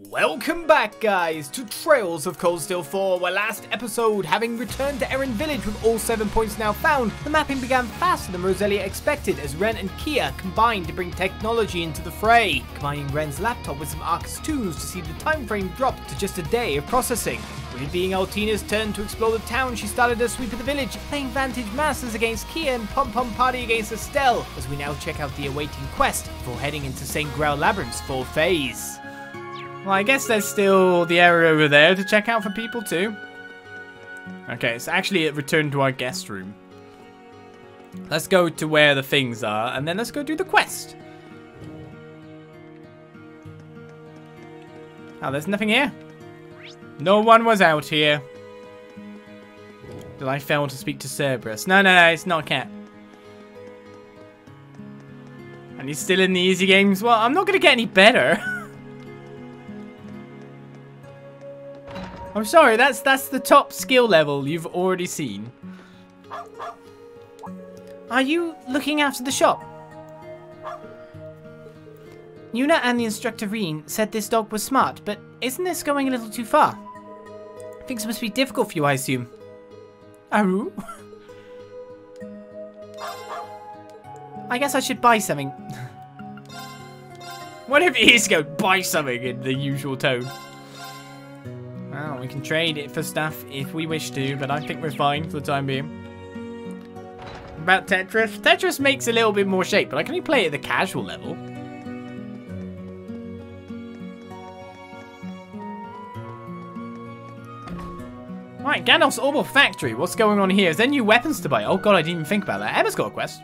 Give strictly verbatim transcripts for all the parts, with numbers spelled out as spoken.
Welcome back, guys, to Trails of Cold Steel four, where last episode, having returned to Eryn Village with all seven points now found, the mapping began faster than Roselia expected as Rean and KeA combined to bring technology into the fray, combining Ren's laptop with some Arcus tools to see the time frame drop to just a day of processing. With it being Altina's turn to explore the town, she started her sweep of the village, playing Vantage Masters against KeA and Pom Pom Party against Estelle, as we now check out the awaiting quest before heading into Saint-Gral Labyrinth's fourth phase. Well, I guess there's still the area over there to check out for people too. Okay, so actually it returned to our guest room. Let's go to where the things are, and then let's go do the quest. Oh, there's nothing here. No one was out here. Did I fail to speak to Cerberus? No, no, no, it's not a cat. And he's still in the easy games. Well, I'm not going to get any better. I'm sorry, that's that's the top skill level you've already seen. Are you looking after the shop? Juna and the instructor Rean said this dog was smart, but isn't this going a little too far? Things must be difficult for you, I assume. Aru? I guess I should buy something. What if Isco buy something in the usual tone? Wow, we can trade it for stuff if we wish to, but I think we're fine for the time being. About Tetris? Tetris makes a little bit more shape, but I can only play it at the casual level. Right, Ganon's Orb Factory. What's going on here? Is there new weapons to buy? Oh god, I didn't even think about that. Emma's got a quest.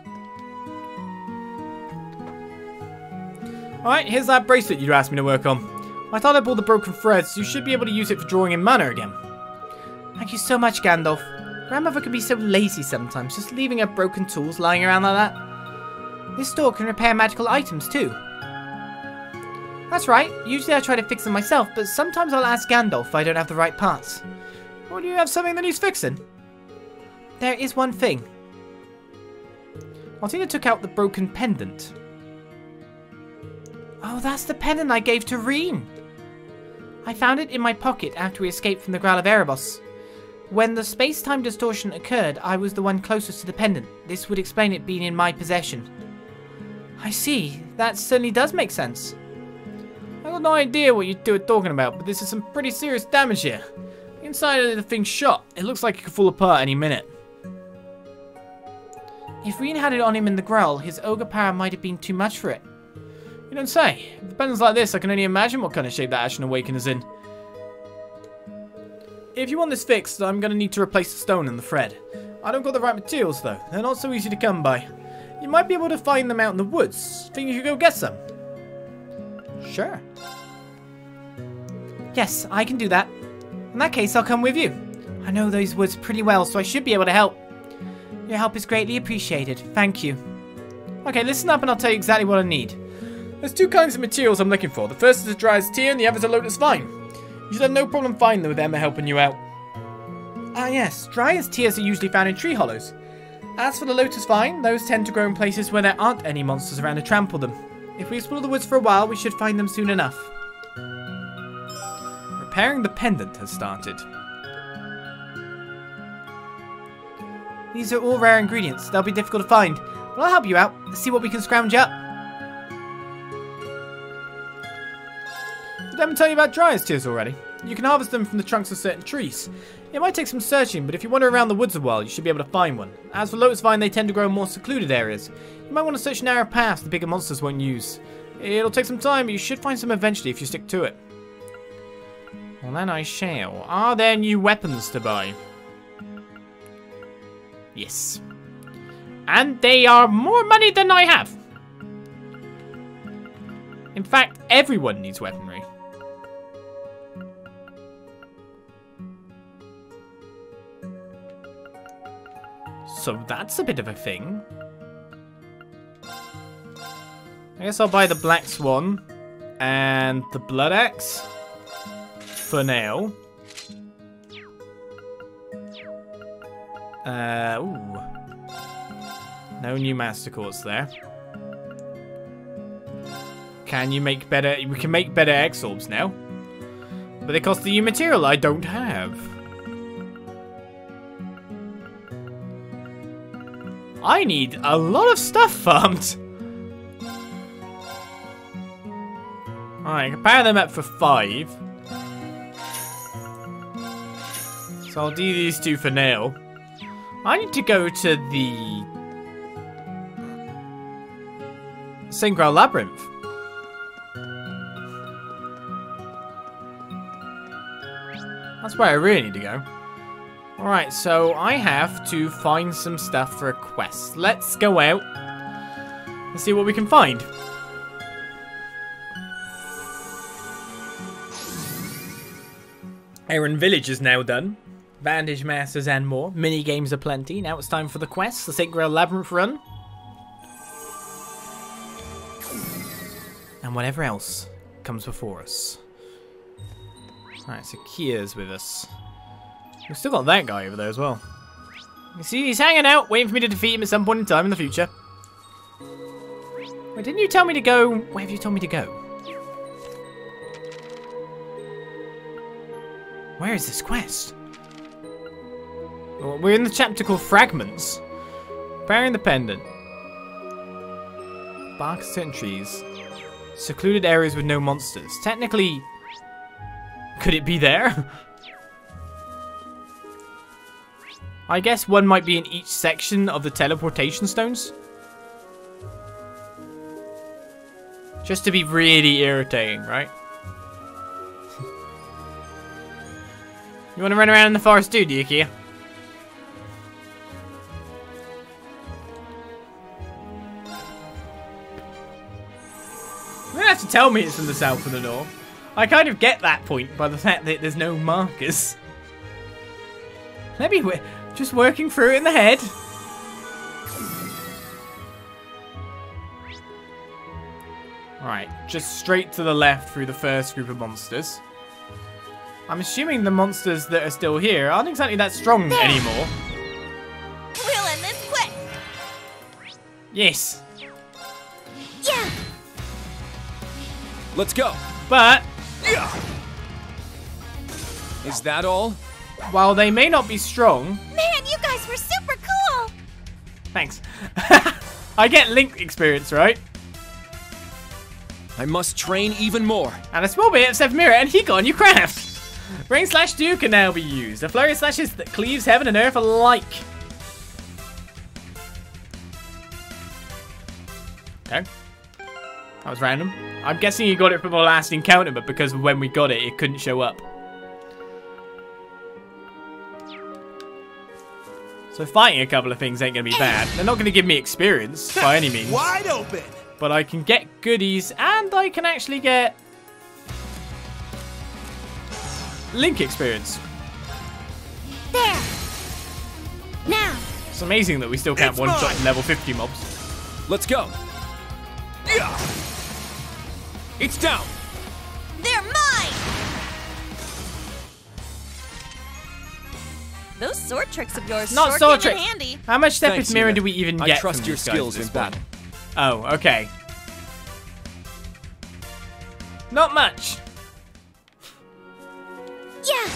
Alright, here's that bracelet you asked me to work on. I thought I bought the broken threads, so you should be able to use it for drawing in mana again. Thank you so much, Gandalf. Grandmother can be so lazy sometimes, just leaving her broken tools lying around like that. This store can repair magical items too. That's right, usually I try to fix them myself, but sometimes I'll ask Gandalf if I don't have the right parts. Or do you have something that needs fixing? There is one thing. Altina took out the broken pendant. Oh, that's the pendant I gave to Rean. I found it in my pocket after we escaped from the Saint-Gral of Erebos. When the space-time distortion occurred, I was the one closest to the pendant. This would explain it being in my possession. I see. That certainly does make sense. I've got no idea what you two are talking about, but this is some pretty serious damage here. The inside of the thing's shot. It looks like it could fall apart any minute. If Rean had it on him in the Graal, his ogre power might have been too much for it. You don't say. If it bends like this, I can only imagine what kind of shape that Ashen Awakened is in. If you want this fixed, I'm going to need to replace the stone and the thread. I don't got the right materials, though. They're not so easy to come by. You might be able to find them out in the woods. Think you could go get some? Sure. Yes, I can do that. In that case, I'll come with you. I know those woods pretty well, so I should be able to help. Your help is greatly appreciated. Thank you. Okay, listen up and I'll tell you exactly what I need. There's two kinds of materials I'm looking for. The first is a Dryad's Tear and the other is a Lotus Vine. You should have no problem finding them with Emma helping you out. Ah yes, Dryad's Tears are usually found in tree hollows. As for the Lotus Vine, those tend to grow in places where there aren't any monsters around to trample them. If we explore the woods for a while, we should find them soon enough. Repairing the pendant has started. These are all rare ingredients. They'll be difficult to find, but I'll help you out. Let's see what we can scrounge up. Let me tell you about Dryad's Tears already. You can harvest them from the trunks of certain trees. It might take some searching, but if you wander around the woods a while, you should be able to find one. As for Lotus Vine, they tend to grow in more secluded areas. You might want to search narrow paths the bigger monsters won't use. It'll take some time, but you should find some eventually if you stick to it. Well, then I shall. Are there new weapons to buy? Yes. And they are more money than I have. In fact, everyone needs weaponry. So that's a bit of a thing. I guess I'll buy the Black Swan and the Blood Axe for now. Uh, ooh. No new Master Courts there. Can you make better? We can make better X orbs now. But they cost the new material I don't have. I need a lot of stuff farmed. Alright, I can power them up for five. So I'll do these two for now. I need to go to the Saint-Gral Labyrinth. That's where I really need to go. Alright, so I have to find some stuff for a quest. Let's go out and see what we can find. Eryn Village is now done. Vantage Masters and more. Mini games are plenty. Now it's time for the quest, the Saint-Gral Labyrinth run. And whatever else comes before us. Alright, so KeA's with us. We've still got that guy over there as well. You see, he's hanging out, waiting for me to defeat him at some point in time in the future. Wait, didn't you tell me to go? Where have you told me to go? Where is this quest? Well, we're in the chapter called Fragments. Bearing the pendant. Bark certain trees. Secluded areas with no monsters. Technically, could it be there? I guess one might be in each section of the teleportation stones. Just to be really irritating, right? You want to run around in the forest too, do you, KeA? You don't have to tell me it's from the south or the north. I kind of get that point by the fact that there's no markers. Let me... Just working through it in the head. Alright, just straight to the left through the first group of monsters. I'm assuming the monsters that are still here aren't exactly that strong there. Anymore. We'll end this quick. Yes. Yeah. Let's go. But... Yeah. Is that all? While they may not be strong... Man, you guys were super cool! Thanks. I get Link experience, right? I must train even more. And a small bit of Sevmira and Hiko on your craft. Rain Slash two can now be used. A flurry of slashes that cleaves heaven and earth alike. Okay. That was random. I'm guessing you got it from the last encounter, but because when we got it, it couldn't show up. So fighting a couple of things ain't going to be bad. They're not going to give me experience by any means. Wide open. But I can get goodies and I can actually get Link experience. There. Now. It's amazing that we still can't one-shot level fifty mobs. Let's go. Yeah. It's down. They're mine. Those sword tricks of yours not sword tricks. Handy. How much Stepid's Mirror do we even get? I trust from your skills in battle. Oh, okay. Not much. Yeah.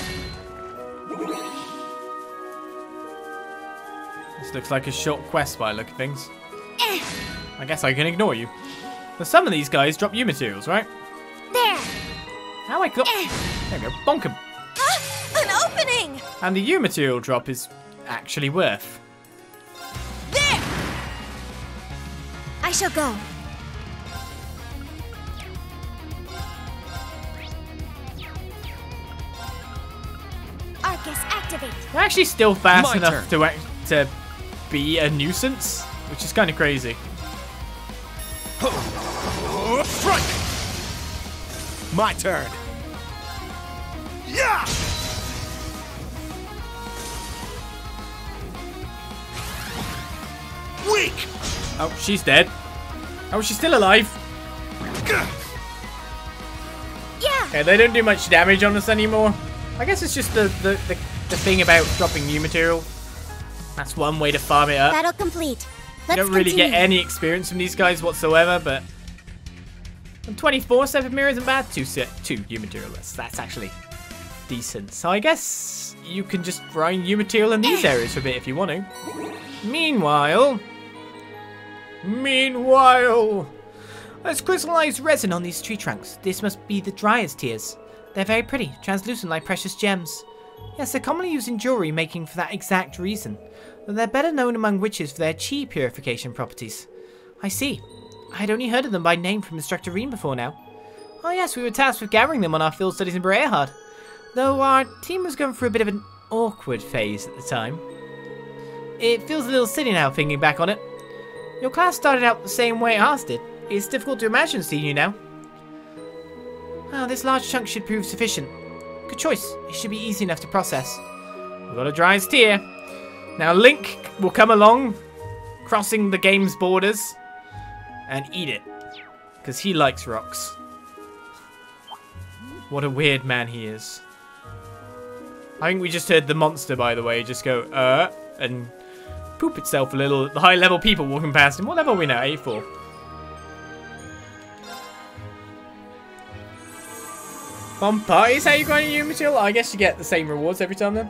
This looks like a short quest by look at things. Eh. I guess I can ignore you. But some of these guys drop you materials, right? There. How I got? Eh. There we go. Bonk 'em. Opening. And the U material drop is actually worth. There. I shall go. Arcus, activate. They're actually still fast My enough turn. to act, to be a nuisance, which is kind of crazy. Strike. My turn. Yeah. Weak. Oh, she's dead. Oh, she's still alive. Yeah. Okay, they don't do much damage on us anymore. I guess it's just the the, the the thing about dropping new material. That's one way to farm it up. Battle complete. Let's you don't really continue. Get any experience from these guys whatsoever, but I'm twenty-four seven mirrors and bad two set two new material. That's that's actually decent. So I guess you can just grind new material in these areas for a bit if you want to. Meanwhile... Meanwhile... There's crystallized resin on these tree trunks. This must be the Dryad's Tears. They're very pretty, translucent like precious gems. Yes, they're commonly used in jewellery making for that exact reason. But they're better known among witches for their chi purification properties. I see. I had only heard of them by name from Instructor Rean before now. Oh yes, we were tasked with gathering them on our field studies in Breahard. Though our team was going through a bit of an awkward phase at the time. It feels a little silly now thinking back on it. Your class started out the same way ours did. It's difficult to imagine seeing you now. Ah, oh, this large chunk should prove sufficient. Good choice. It should be easy enough to process. We've got a Dryad's Tear. Now Link will come along, crossing the game's borders, and eat it. Because he likes rocks. What a weird man he is. I think we just heard the monster, by the way, just go, uh, and poop itself a little. The high-level people walking past him. What level are we now? A four. Pom Parties, how you grind new material? I guess you get the same rewards every time then.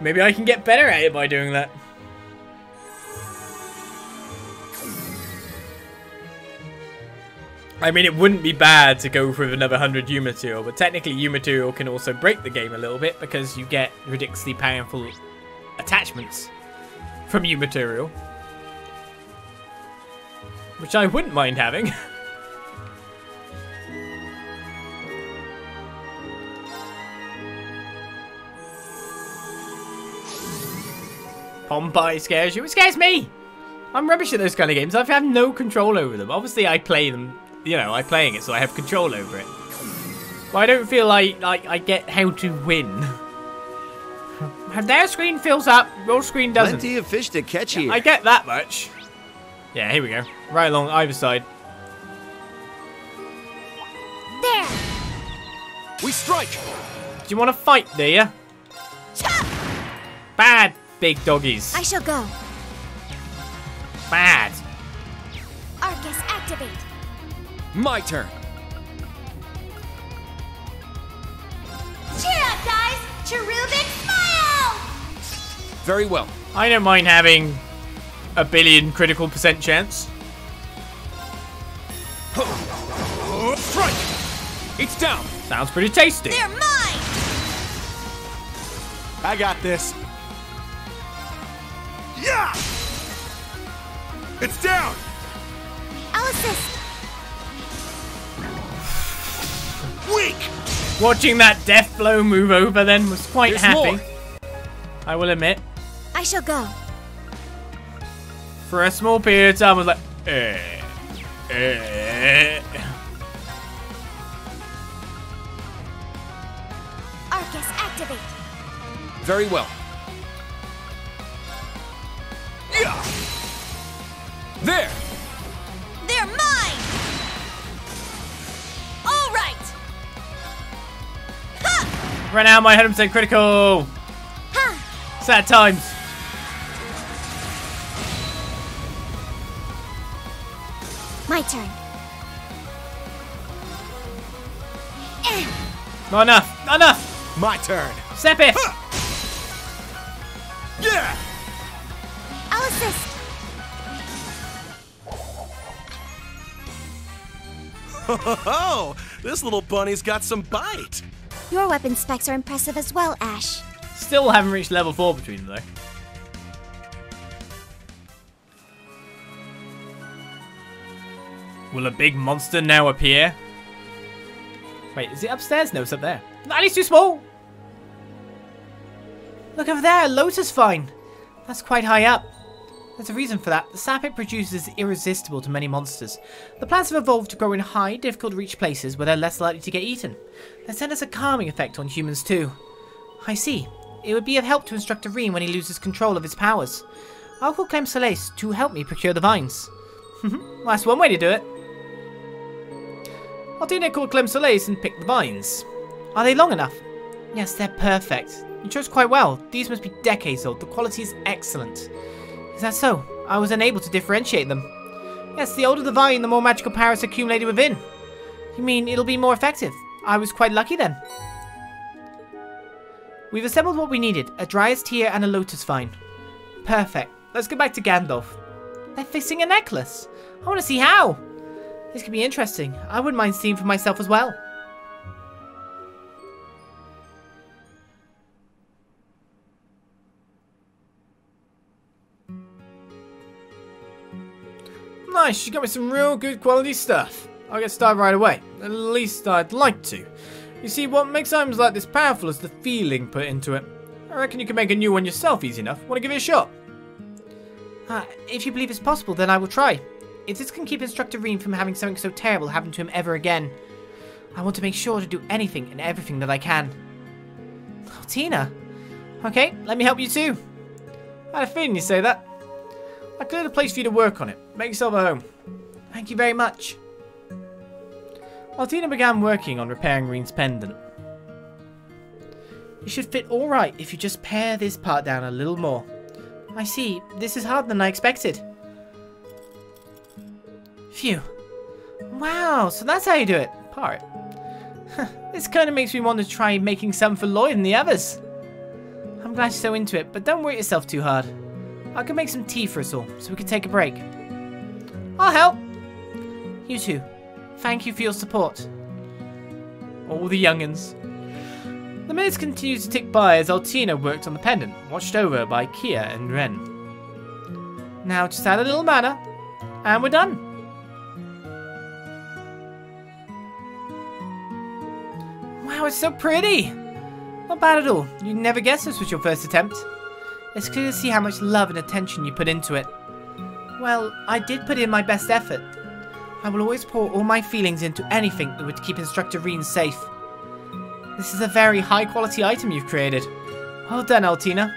Maybe I can get better at it by doing that. I mean, it wouldn't be bad to go for another one hundred new material, but technically new material can also break the game a little bit because you get ridiculously powerful attachments from new material. Which I wouldn't mind having. Pom Pie scares you. It scares me! I'm rubbish at those kind of games. I have no control over them. Obviously, I play them, you know, I'm playing it, so I have control over it. But I don't feel like, like I get how to win. Their screen fills up, your screen doesn't. Plenty of fish to catch here. Yeah, I get that much. Yeah, here we go. Right along either side. There. We strike. Do you want to fight, do you? Chop. Bad. Big doggies. I shall go. Bad. Arcus, activate. My turn. Cheer up, guys! Cherubic smile! Very well. I don't mind having a billion critical percent chance. Strike! It's down. Sounds pretty tasty. They're mine! I got this. Yeah! It's down! I'll assist. Weak! Watching that death blow move over then was quite There's happy. More. I will admit. I shall go. For a small period of time I was like, eh, eh. Arcus, activate. Very well. There! They're mine! Alright! Ha! Right now, my one hundred percent critical! Ha! Sad times. My turn. Not enough! Not enough! My turn! Step it! Ha! Yeah! I'll assist. Oh, this little bunny's got some bite. Your weapon specs are impressive as well, Ash. Still haven't reached level four between them, though. Will a big monster now appear? Wait, is it upstairs? No, it's up there. That is too small. Look over there, Lotus Vine. That's quite high up. There's a reason for that. The sap it produces is irresistible to many monsters. The plants have evolved to grow in high, difficult-to-reach places where they're less likely to get eaten. They send us a calming effect on humans too. I see. It would be of help to Instructor Rean when he loses control of his powers. I'll call Clem Seles to help me procure the vines. Well, that's one way to do it. Altina called Clem Seles and picked the vines. Are they long enough? Yes, they're perfect. You chose quite well. These must be decades old. The quality is excellent. Is that so? I was unable to differentiate them. Yes, the older the vine, the more magical power is accumulated within. You mean it'll be more effective? I was quite lucky then. We've assembled what we needed, a Dryad's Tear and a Lotus Vine. Perfect. Let's go back to Gandalf. They're fixing a necklace. I want to see how. This could be interesting. I wouldn't mind seeing for myself as well. Nice, she got me some real good quality stuff. I'll get started right away. At least I'd like to. You see, what makes items like this powerful is the feeling put into it. I reckon you can make a new one yourself easy enough. Want to give it a shot? Uh, if you believe it's possible, then I will try. If this can keep Instructor Rean from having something so terrible happen to him ever again, I want to make sure to do anything and everything that I can. Oh, Tina. Okay, let me help you too. I had a feeling you'd say that. I cleared a place for you to work on it. Make yourself at home. Thank you very much. Altina began working on repairing Rean's pendant. It should fit alright if you just pare this part down a little more. I see. This is harder than I expected. Phew. Wow, so that's how you do it. Part. This kind of makes me want to try making some for Lloyd and the others. I'm glad you're so into it, but don't worry yourself too hard. I can make some tea for us all, so we can take a break. I'll help. You too. Thank you for your support. All the young'uns. The minutes continued to tick by as Altina worked on the pendant, watched over by KeA and Ren. Now just add a little mana, and we're done. Wow, it's so pretty. Not bad at all. You'd never guess this was your first attempt. It's clear to see how much love and attention you put into it. Well, I did put in my best effort. I will always pour all my feelings into anything that would keep Instructor Rean safe. This is a very high quality item you've created. Well done, Altina.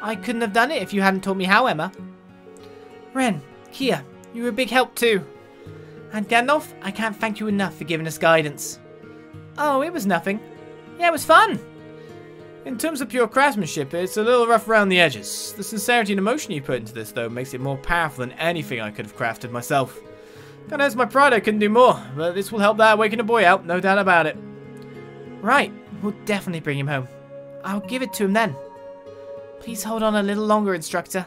I couldn't have done it if you hadn't told me how, Emma. Ren, KeA, you were a big help too. And Gandalf, I can't thank you enough for giving us guidance. Oh, it was nothing. Yeah, it was fun. In terms of pure craftsmanship, it's a little rough around the edges. The sincerity and emotion you put into this, though, makes it more powerful than anything I could have crafted myself. Kind of hurts my pride I couldn't do more, but this will help that awakened boy out, no doubt about it. Right, we'll definitely bring him home. I'll give it to him then. Please hold on a little longer, Instructor.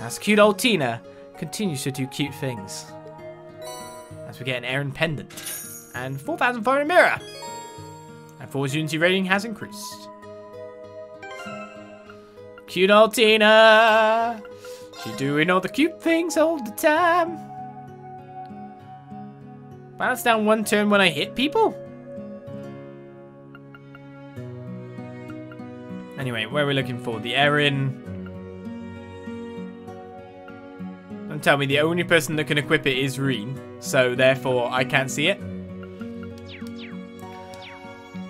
As cute old Tina continues to do cute things. As we get an Erin Pendant. And four thousand five hundred mirror! And fortunity rating has increased. Cute old Tina. She's doing all the cute things all the time. Bounce down one turn when I hit people? Anyway, where are we looking for? The Erin. Don't tell me the only person that can equip it is Rean. So therefore I can't see it.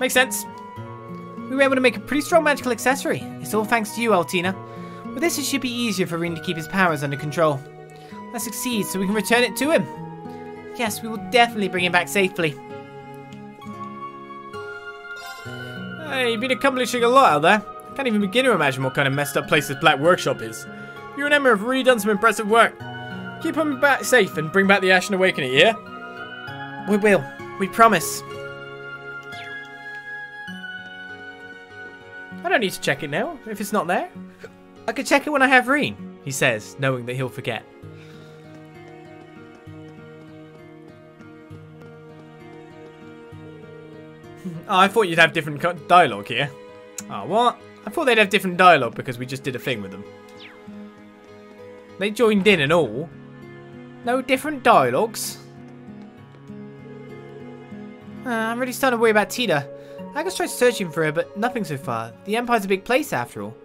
Makes sense. We were able to make a pretty strong magical accessory. It's all thanks to you, Altina. With this, it should be easier for Rean to keep his powers under control. Let's succeed so we can return it to him. Yes, we will definitely bring him back safely. Hey, you've been accomplishing a lot out there. I can't even begin to imagine what kind of messed up place this black workshop is. You and Emma have really done some impressive work. Keep him back safe and bring back the Ashen Awakening, yeah? We will. We promise. I don't need to check it now, if it's not there. I could check it when I have Rean, he says, knowing that he'll forget. Oh, I thought you'd have different dialogue here. Oh, what? I thought they'd have different dialogue because we just did a thing with them. They joined in and all. No different dialogues. Uh, I'm really starting to worry about Tita. Arcus tried searching for her, but nothing so far. The Empire's a big place, after all.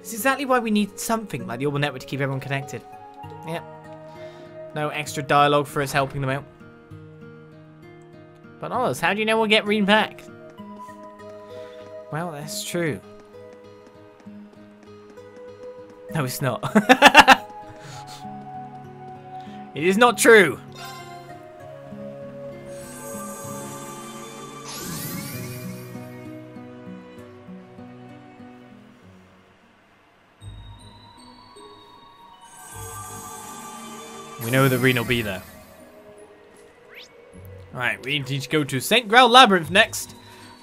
It's exactly why we need something like the Orbal Network to keep everyone connected. Yep. No extra dialogue for us helping them out. But Oz, how do you know we'll get Rean back? Well, that's true. No, it's not. It is not true. We know that Rean will be there. Alright, we need to go to Saint-Gral Labyrinth next.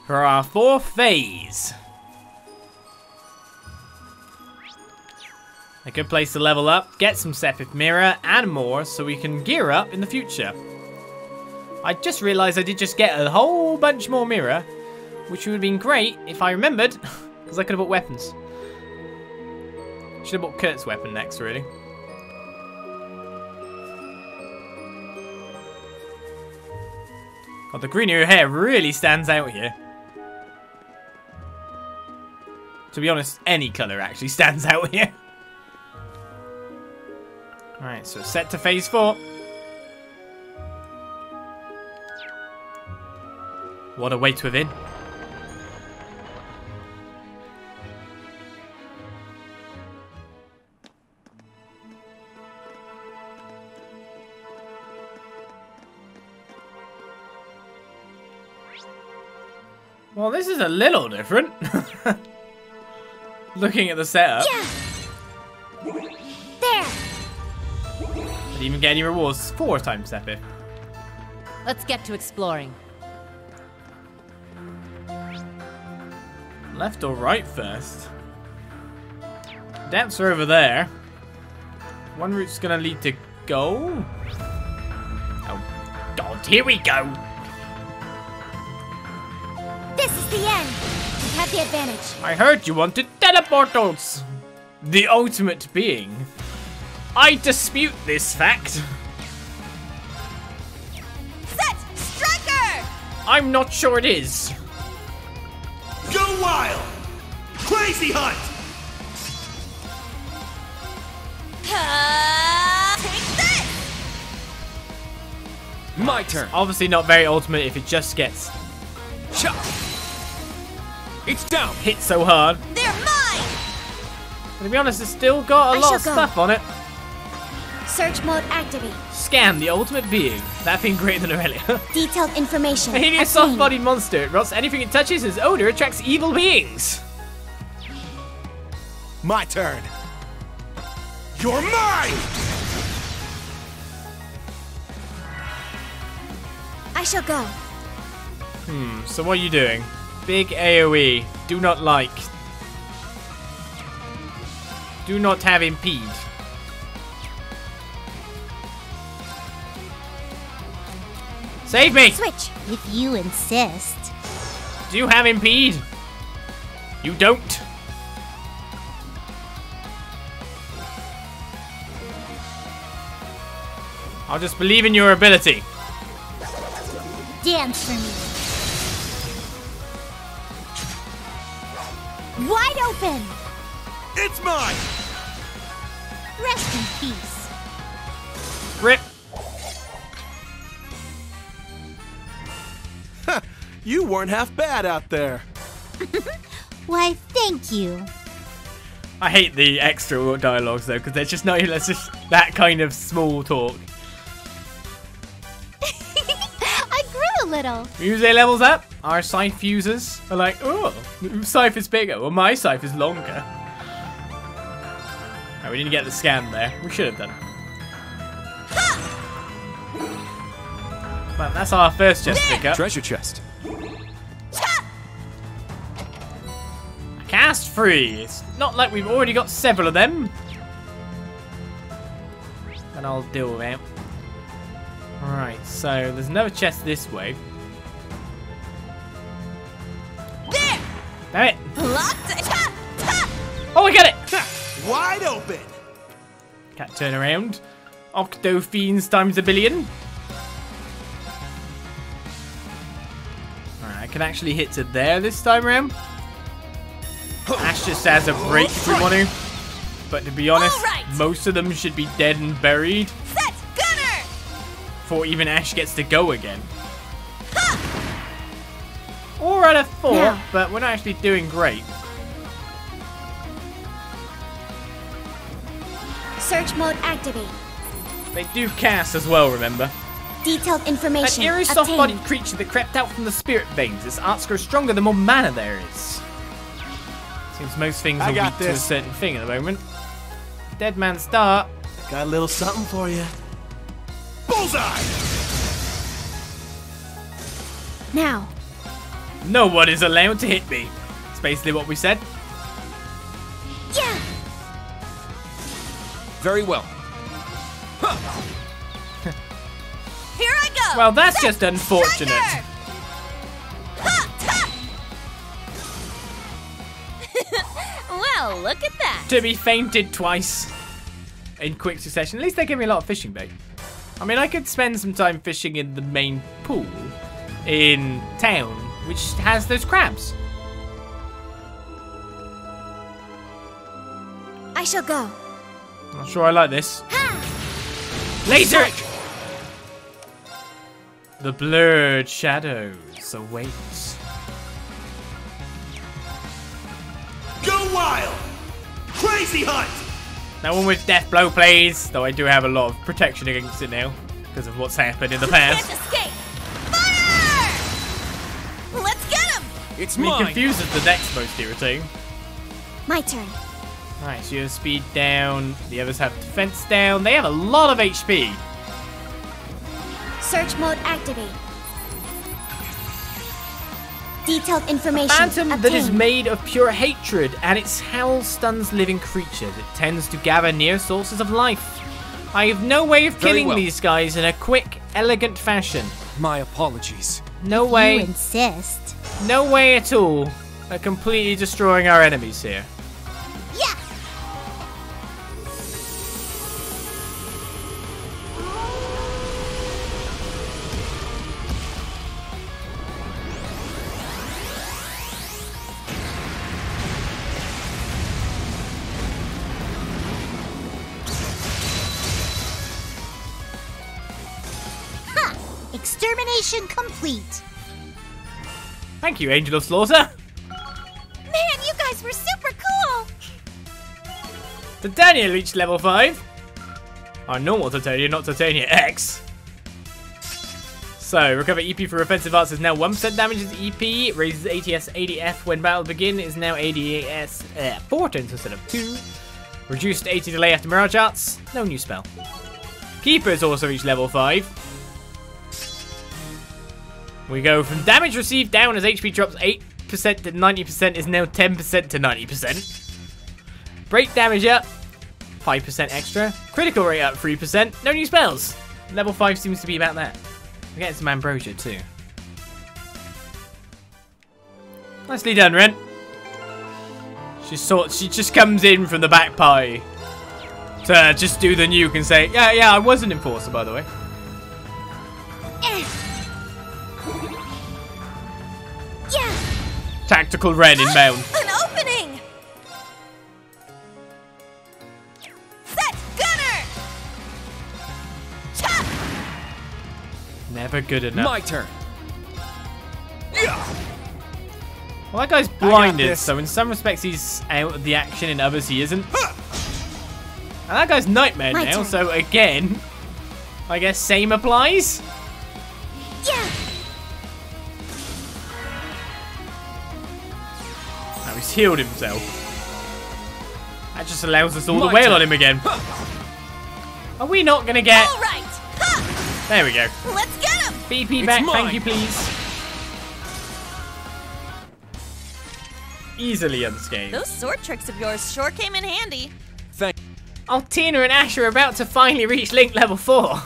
for our fourth phase. A good place to level up, get some Sephiroth Mirror and more so we can gear up in the future. I just realised I did just get a whole bunch more mirror, which would have been great if I remembered, because I could have bought weapons. Should have bought Kurt's weapon next, really. God, the greenery hair really stands out here. To be honest, any colour actually stands out here. Alright, so set to phase four. What awaits within? Well, this is a little different. Looking at the setup. Yeah. There. Didn't even get any rewards. Four times epic. Let's get to exploring. Left or right first? Depths are over there. One route's gonna lead to goal. Oh, God, here we go. This is the end. We have the advantage. I heard you wanted teleportals. The ultimate being. I dispute this fact. Set striker. I'm not sure it is. Go wild. Crazy hunt. Uh, take this. My turn. It's obviously not very ultimate if it just gets. Shut. It's down! Hit so hard. They're mine! To be honest, it's still got a I lot of go. stuff on it. Search mode activate. Scan the ultimate being. That thing greater than Aurelia. Detailed information. A hideous soft-bodied monster. It rots anything it touches. Its odor attracts evil beings. My turn. You're mine! I shall go. Hmm, so what are you doing? Big AoE, do not like. Do not have impede. Save me! Switch, if you insist. Do you have impede? You don't. I'll just believe in your ability. Dance for me. Wide open! It's mine! Rest in peace. Rip. Ha! You weren't half bad out there. Why, thank you. I hate the extra dialogues, though, because they're just not even that's just that kind of small talk. I grew a little. Musse levels up. Our scythe users are like, oh, scythe is bigger. Well, my scythe is longer. Oh, we didn't get the scan there. We should have done. Man, that's our first chest pickup. Treasure chest. Ha! Cast free. It's not like we've already got several of them. And I'll deal with it. Alright, so there's another chest this way. Damn it. Locked it. Ha, ha. Oh, I got it! Ha. Wide open! Can't turn around. Octo fiends times a billion. Alright, I can actually hit to there this time around. Ash just has a break if we want to. But to be honest, right. most of them should be dead and buried. Set gunner! Before even Ash gets to go again. Four out of four, yeah. But we're not actually doing great. Search mode activate. They do cast as well, remember. Detailed information. An eerie soft-bodied creature that crept out from the spirit veins. Its arts grow stronger the more mana there is. Seems most things I are weak this. to a certain thing at the moment. Dead man start. Got a little something for you. Bullseye! Now. No one is allowed to hit me. That's basically what we said. Yeah. Very well. Huh. Here I go. Well, that's, that's just unfortunate. Ha, ha. Well, look at that. To be fainted twice in quick succession. At least they give me a lot of fishing bait. I mean, I could spend some time fishing in the main pool in town, which has those crabs. I shall go. Not sure I like this. Ha! Laser! The blurred shadows awaits. Go wild! Crazy hunt! That one with death blow, please. Though I do have a lot of protection against it now, because of what's happened in the past. Can't escape! Fire! Let's get him! It's me. Confused as the next most irritating. My turn. Alright, so you have speed down, the others have defense down. They have a lot of H P. Search mode activate. Detailed information. A phantom obtained that is made of pure hatred, and its howl stuns living creatures. It tends to gather near sources of life. I have no way of Very killing well. these guys in a quick, elegant fashion. My apologies. No way. You insist. No way at all. They're completely destroying our enemies here. Complete. Thank you, Angel of Slaughter. Man, you guys were super cool. Titania reached level five. Our normal Titania, not Titania X. So, recover E P for offensive arts is now one percent damage is E P. Raises A T S eighty F when battles begin. Is now A D S uh, four turns instead of two. Reduced A T delay after Mirage Arts. No new spell. Keeper has also reached level five. We go from damage received down as H P drops eight percent to ninety percent is now ten percent to ninety percent. Break damage up, five percent extra. Critical rate up, three percent. No new spells. Level five seems to be about that. We're getting some ambrosia too. Nicely done, Ren. She sort, she just comes in from the back pie to just do the nuke and say, yeah, yeah, I was an enforcer, by the way. Tactical Ren inbound. An opening. Set gunner. Chop. Never good enough. My turn. Well, that guy's blinded, so in some respects he's out of the action, in others he isn't. And that guy's nightmare My now, turn. so again, I guess same applies. Yeah. He's healed himself. That just allows us all My to wail turn. on him again. Are we not gonna get? All right. Huh. There we go. Let's get him. B P it's back, mine. thank you, please. Easily unscathed. Those sword tricks of yours sure came in handy. Thank. Altina and Ash are about to finally reach Link level four.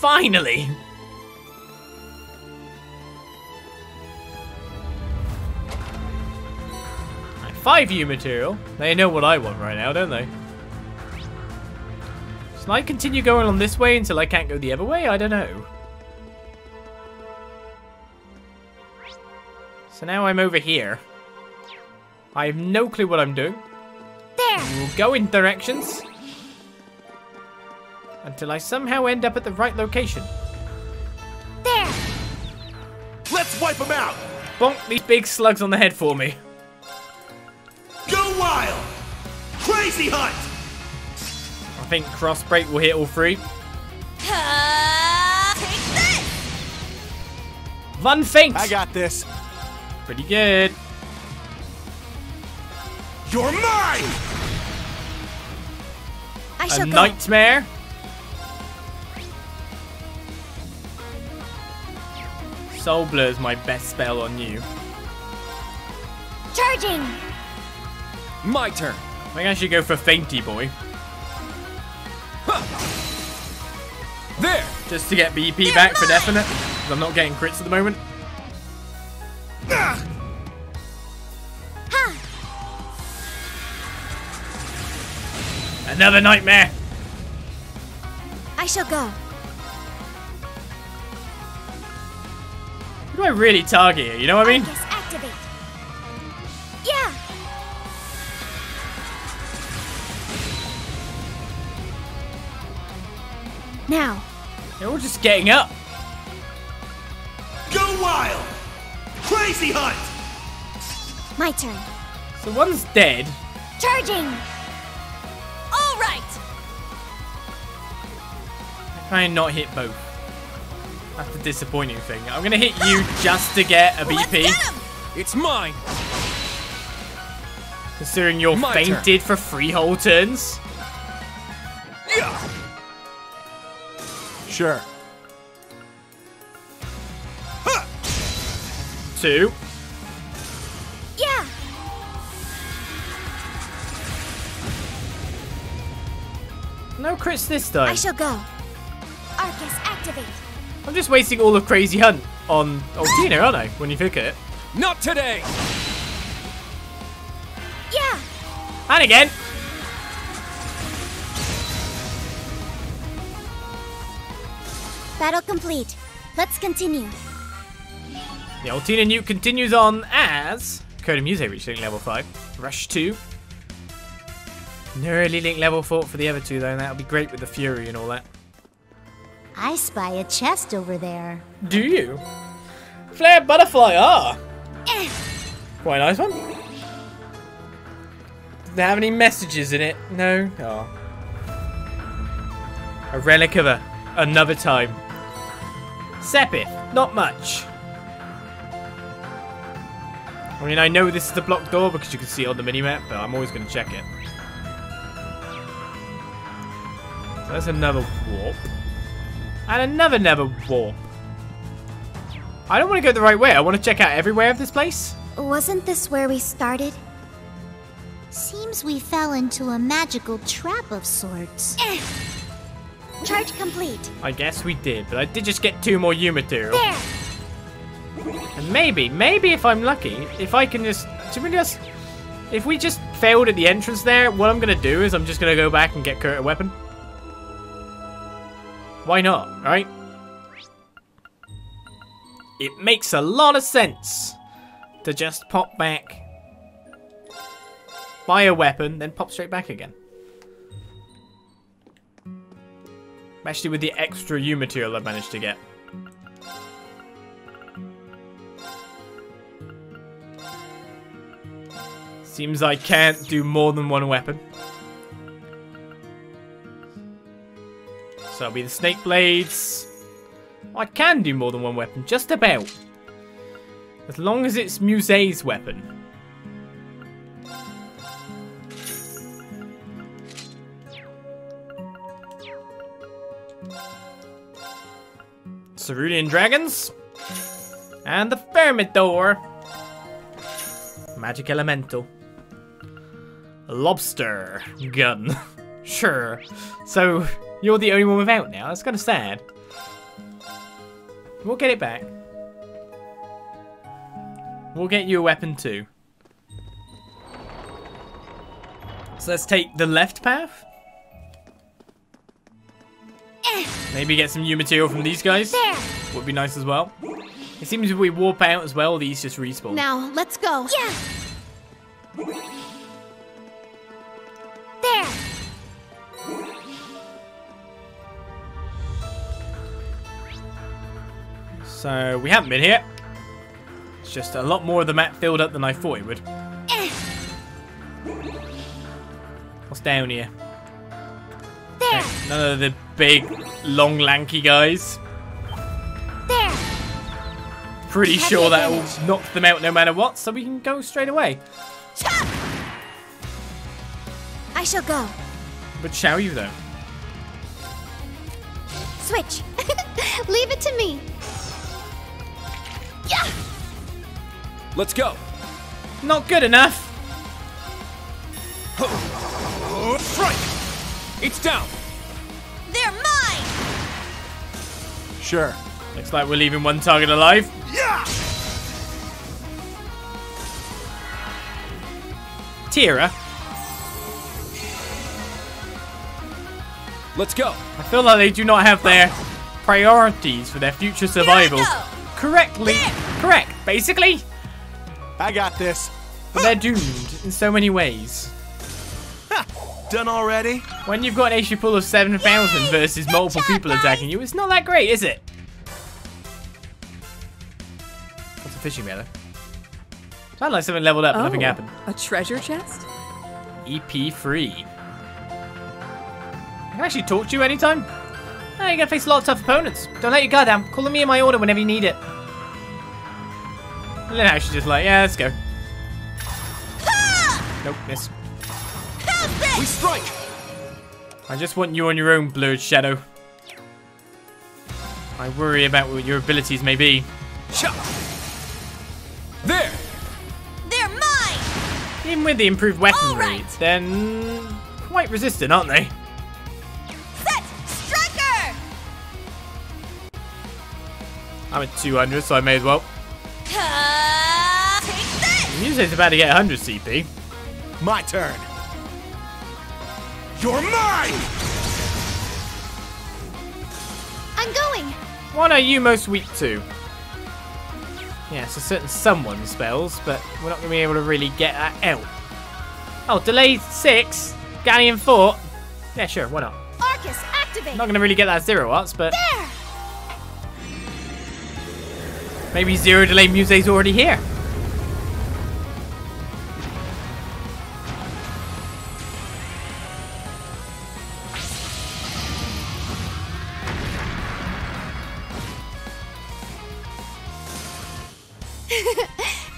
Finally. five U material. They know what I want right now, don't they? Shall I continue going on this way until I can't go the other way? I don't know. So now I'm over here. I have no clue what I'm doing. There. We'll go in directions until I somehow end up at the right location. There. Let's wipe them out. Bonk these big slugs on the head for me. Go wild! Crazy hunt! I think cross break will hit all three. Uh, take this! One thing! I got this. Pretty good. You're mine! I shall A nightmare? Go. Soul Blur is my best spell on you. Charging! My turn. I think I should go for Fainty Boy. Huh. There! Just to get B P They're back mine. For definite, because I'm not getting crits at the moment. Ugh. Another nightmare! I shall go. Who do I really target here? You know what I mean? Arcus, activate. Yeah. Now. They're all just getting up. Go wild! Crazy hunt! My turn. So one's dead. Charging! Try and not hit both. That's the disappointing thing. I'm gonna hit you just to get a B P. It's mine. Considering you're My fainted turn. For three whole turns. Yeah. Sure. Huh. Two. Yeah. No crits this time. I shall go. Arcus, activate. I'm just wasting all the crazy hunt on Altina, aren't I? When you pick it. Not today. Yeah. And again. Battle complete. Let's continue. The Altina nuke continues on as Code of Musse reaching level five. Rush two. Nearly link level four for the other two though, and that'll be great with the Fury and all that. I spy a chest over there. Do you? Flare Butterfly, ah! Eh. Quite a nice one. Doesn't have any messages in it. No? Oh. A relic of a, another time. Sepith, not much. I mean, I know this is the blocked door because you can see it on the minimap, but I'm always going to check it. So that's another warp. And another never warp. I don't want to go the right way. I want to check out everywhere of this place. Wasn't this where we started? Seems we fell into a magical trap of sorts. Eh. Charge complete. I guess we did, but I did just get two more U material. There. And maybe, maybe if I'm lucky, if I can just, should we just, if we just failed at the entrance there, what I'm going to do is I'm just going to go back and get Kurt a weapon. Why not, right? It makes a lot of sense to just pop back, buy a weapon, then pop straight back again. Especially with the extra U material I managed to get. Seems I can't do more than one weapon. So it'll be the snake blades. I can do more than one weapon, just about. As long as it's Musse's weapon. Cerulean Dragons. And the Fermidor. Magic Elemental. Lobster Gun. Sure. So... you're the only one without now. That's kind of sad. We'll get it back. We'll get you a weapon too. So let's take the left path. Eh. Maybe get some new material from these guys. There. Would be nice as well. It seems if we warp out as well, these just respawn. Now, let's go. Yeah. There. So we haven't been here. It's just a lot more of the map filled up than I thought it would. Eh. What's down here? There. Okay, none of the big, long, lanky guys. There. Pretty Have sure that will knock them out no matter what, so we can go straight away. Chop! I shall go. But shall you though? Switch. Leave it to me. Let's go. Not good enough. Strike! It's down. They're mine. Sure. Looks like we're leaving one target alive. Yeah. Tira. Let's go. I feel like they do not have their priorities for their future survival correctly. There. Correct, basically. I got this. But they're doomed in so many ways. Ha, done already? When you've got an H P pool of seven thousand versus multiple people attacking you, it's not that great, is it? What's a fishing mailer? Sounds like something leveled up, but oh, nothing happened. A treasure chest? E P free. I can actually talk to you anytime. Oh, you're gonna face a lot of tough opponents. Don't let your guard down. Call on me in my order whenever you need it. And then Ash is just like, yeah, let's go. Ha! Nope, miss. We strike! I just want you on your own, blurred shadow. I worry about what your abilities may be. Shut! There! They're mine! Even with the improved weaponry, right. They're quite resistant, aren't they? I'm at two hundred, so I may as well. Uh, take this. Usually it's about to get one hundred C P. My turn. You're mine! I'm going. What are you most weak to? Yeah, so certain someone spells, but we're not going to be able to really get that out. Oh, delayed six, Galleon four. Yeah, sure, why not? Arcus, activate. Not going to really get that zero arts, but... There. Maybe zero delay Muse's already here.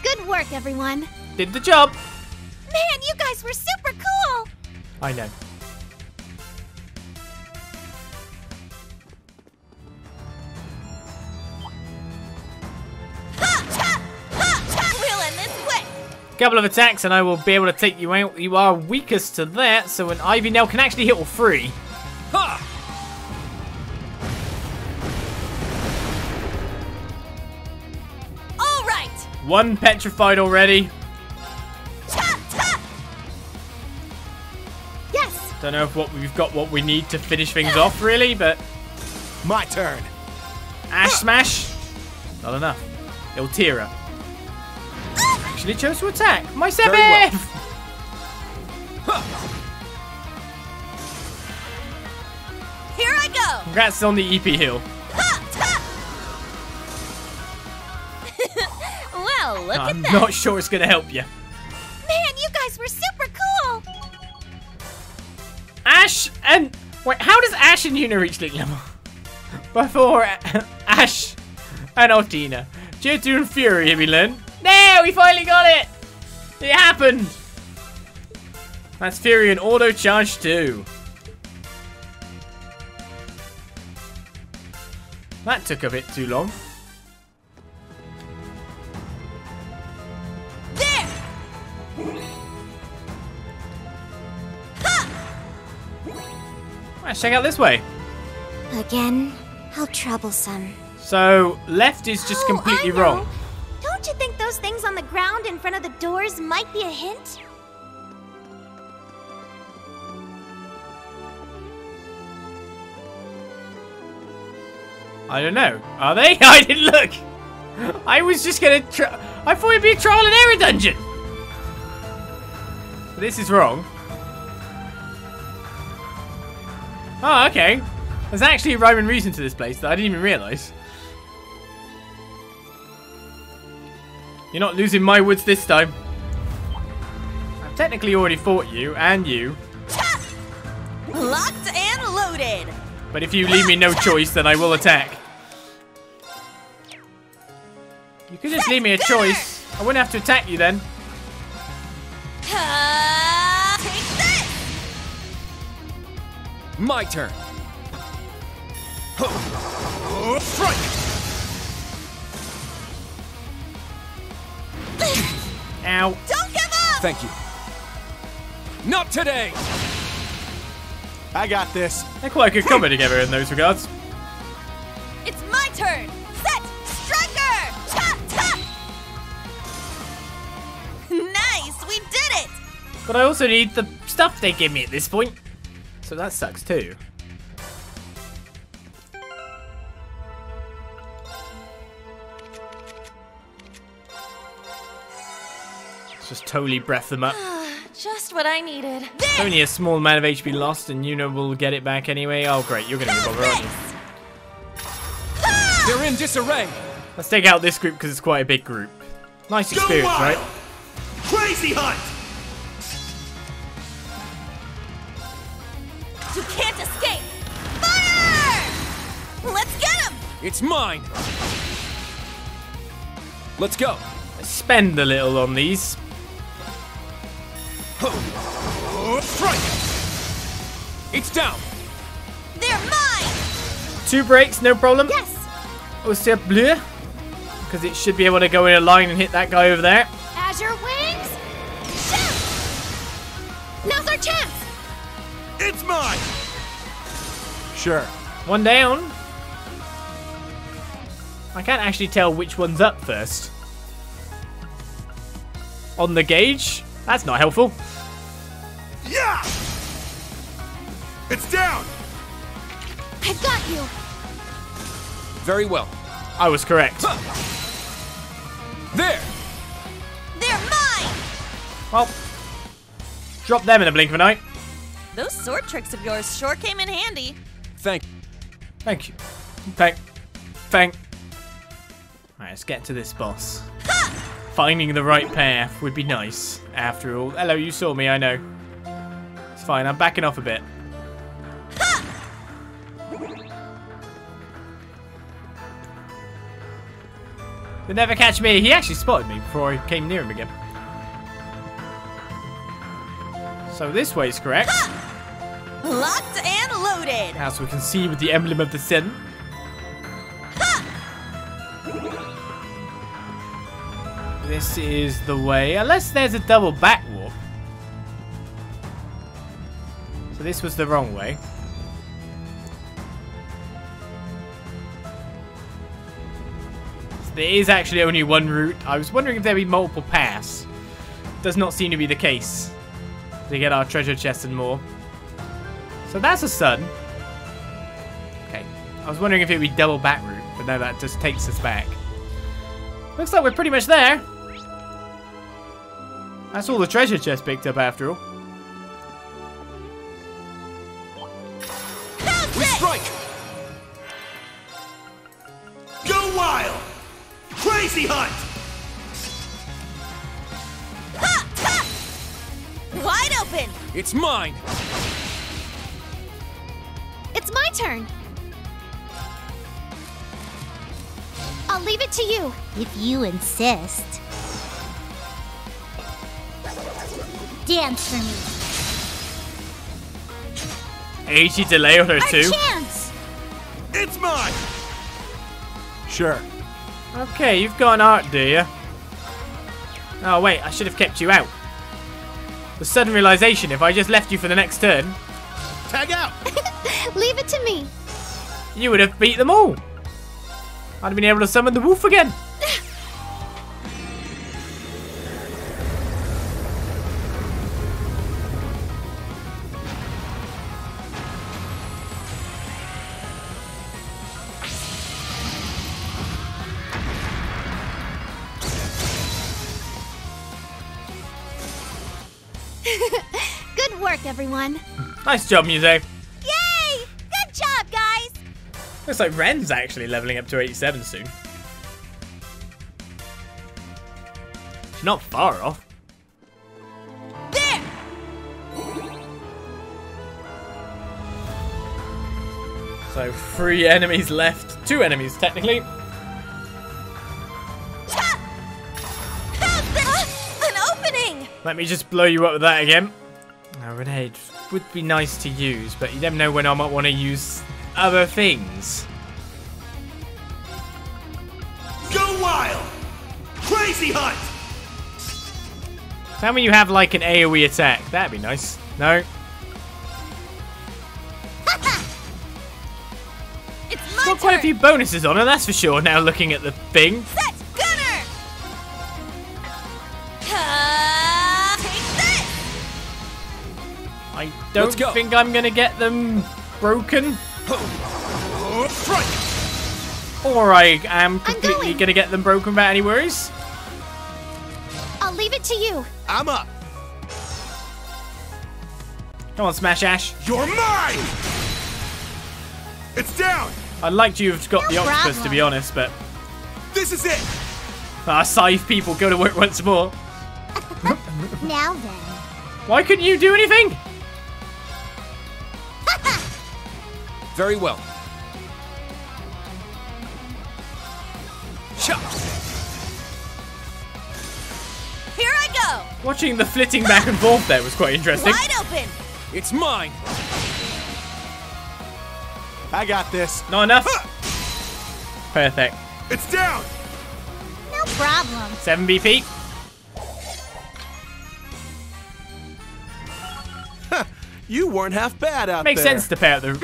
Good work, everyone. Did the job. Man, you guys were super cool. I know. Couple of attacks and I will be able to take you out. You are weakest to that, so an Ivy Nail can actually hit all three. Ha! All right. One petrified already. Ta, ta. Yes. Don't know if what we've got what we need to finish things uh. off really, but my turn. Ash uh. smash. Not enough. Iltira. Actually chose to attack my Sebeth! Well. Huh. Here I go! Congrats on the E P heal. Well, look I'm at that. I'm not sure it's gonna help you. Man, you guys were super cool! Ash and... Wait, how does Ash and Juna reach League level? Before Ash and Altina. Due to Fury, have we learned? No, we finally got it! It happened! That's Fury and auto charge too. That took a bit too long. There! Ha! Let's check out this way. Again, how troublesome. So, left is just oh, completely wrong. Don't you think those things on the ground in front of the doors might be a hint? I don't know. Are they? I didn't look! I was just gonna try. I thought it'd be a trial and error dungeon! This is wrong. Oh, okay. There's actually a rhyme and reason to this place that I didn't even realise. You're not losing my woods this time. I've technically already fought you and you. Locked and loaded. But if you leave me no choice, then I will attack. You could just leave me a choice. I wouldn't have to attack you then. Uh, take this. My turn. Strike. Ow. Don't give up! Thank you. Not today! I got this. They're quite good combo together in those regards. It's my turn! Set! Striker! Chop! Chop! Nice! We did it! But I also need the stuff they give me at this point. So that sucks too. Just totally breath them up. Just what I needed. This! Only a small amount of H P lost, and Yuna will get it back anyway. Oh, great. You're going to be bothered, aren't you? They're in disarray. Let's take out this group because it's quite a big group. Nice experience, right? Crazy hunt! You can't escape! Fire! Let's get him! It's mine! Let's go. Let's spend a little on these. It's down. They're mine. Two breaks, no problem. Yes. Oh, c'est bleu. Because it should be able to go in a line and hit that guy over there. Azure wings. Shoot. Now's our chance. It's mine. Sure. One down. I can't actually tell which one's up first. On the gauge. That's not helpful. Yeah! It's down! I got you! Very well. I was correct. Huh. There! They're mine! Well, drop them in a blink of an eye. Those sword tricks of yours sure came in handy. Thank you. Thank you. Thank. Thank. Alright, let's get to this boss. Ha! Finding the right path would be nice, after all. Hello, you saw me, I know. It's fine, I'm backing off a bit. Ha! They never catch me. He actually spotted me before I came near him again. So this way is correct. Ha! Locked and loaded. As we can see with the emblem of the Sin. This is the way, unless there's a double back walk. So this was the wrong way. So there is actually only one route. I was wondering if there'd be multiple paths. Does not seem to be the case. To get our treasure chest and more. So that's a sun. Okay. I was wondering if it'd be double back route, but no, that just takes us back. Looks like we're pretty much there. That's all the treasure chest picked up after all. We strike! Go wild! Crazy hunt! Ha, ha. Wide open! It's mine! It's my turn! I'll leave it to you. If you insist. Dance for me. Agey delay on her too. Chance. It's mine. Sure. Okay, you've got an art, do you? Oh wait, I should have kept you out. The sudden realization, if I just left you for the next turn. Tag out! Leave it to me. You would have beat them all. I'd have been able to summon the wolf again. Good work, everyone. Nice job, Musse. Looks like Ren's actually leveling up to eighty-seven soon. She's not far off. There. So three enemies left. Two enemies technically. An opening. Let me just blow you up with that again. Now, Renne would be nice to use, but you never know when I might want to use other things. Go wild! Crazy hunt! Tell me you have like an AoE attack. That'd be nice. No? It's my got quite turn. a few bonuses on her, that's for sure, now looking at the thing. Set gunner! Uh, take this! I don't think I'm gonna get them broken. Or I am completely going. gonna get them broken without any worries. I'll leave it to you. I'm up. Come on, Smash Ash. You're mine! It's down! I'd like to have got no the octopus, problem. to be honest, but... This is it! Ah, scythe people, go to work once more. Now then. Why couldn't you do anything? Very well. Here I go! Watching the flitting back and forth there was quite interesting. Wide open! It's mine! I got this. Not enough? Huh. Perfect. It's down! No problem. seven B P. You weren't half bad out Makes there. Makes sense to pair out the,